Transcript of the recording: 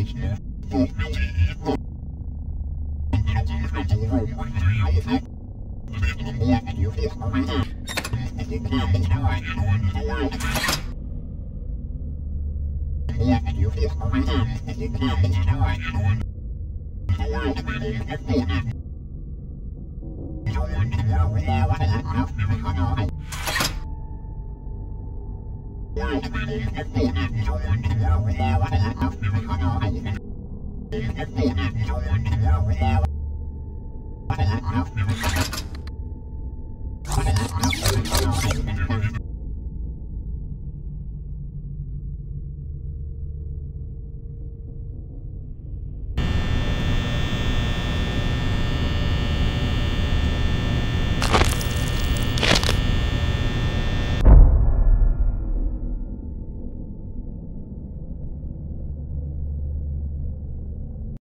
I don't want to